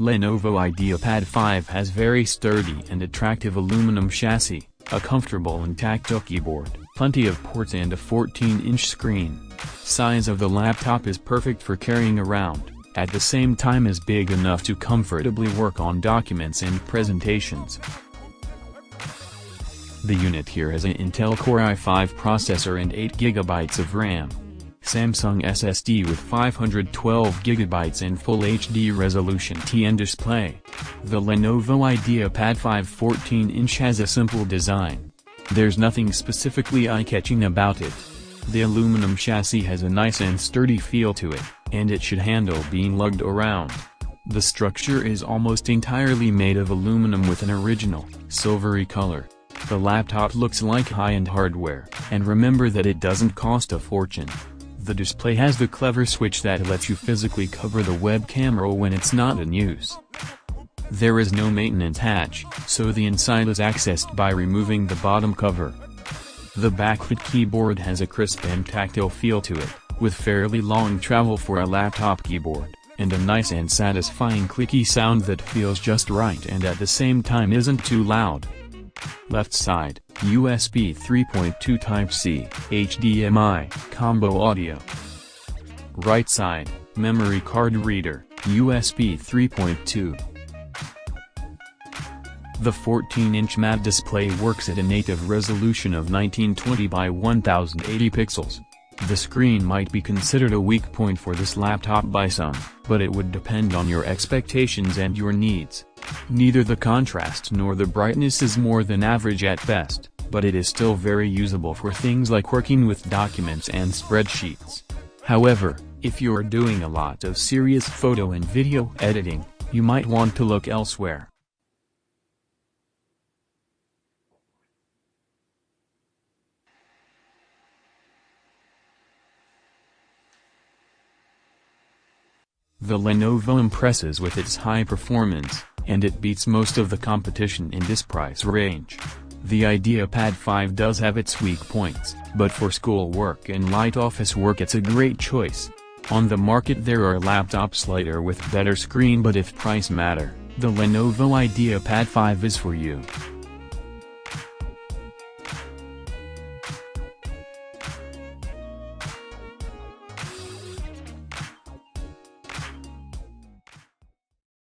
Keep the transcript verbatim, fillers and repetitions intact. Lenovo IdeaPad five has very sturdy and attractive aluminum chassis, a comfortable and tactile keyboard, plenty of ports and a fourteen inch screen. Size of the laptop is perfect for carrying around, at the same time is big enough to comfortably work on documents and presentations. The unit here has an Intel Core i five processor and eight gigabytes of RAM. Samsung S S D with five hundred twelve gigabytes and Full H D resolution T N display. The Lenovo IdeaPad five fourteen inch has a simple design. There's nothing specifically eye-catching about it. The aluminum chassis has a nice and sturdy feel to it, and it should handle being lugged around. The structure is almost entirely made of aluminum with an original, silvery color. The laptop looks like high-end hardware, and remember that it doesn't cost a fortune. The display has the clever switch that lets you physically cover the web camera when it's not in use. There is no maintenance hatch, so the inside is accessed by removing the bottom cover. The backlit keyboard has a crisp and tactile feel to it, with fairly long travel for a laptop keyboard, and a nice and satisfying clicky sound that feels just right and at the same time isn't too loud. Left side, U S B three point two Type-C, H D M I, combo audio. Right side, memory card reader, U S B three point two. The fourteen inch matte display works at a native resolution of nineteen twenty by ten eighty pixels. The screen might be considered a weak point for this laptop by some, but it would depend on your expectations and your needs. Neither the contrast nor the brightness is more than average at best, but it is still very usable for things like working with documents and spreadsheets. However, if you're doing a lot of serious photo and video editing, you might want to look elsewhere. The Lenovo impresses with its high performance, and it beats most of the competition in this price range. The IdeaPad five does have its weak points, but for school work and light office work it's a great choice. On the market there are laptops lighter with better screen, but if price matter, the Lenovo IdeaPad five is for you.